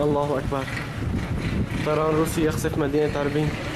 الله أكبر. طيران روسي يقصف مدينة أربيل.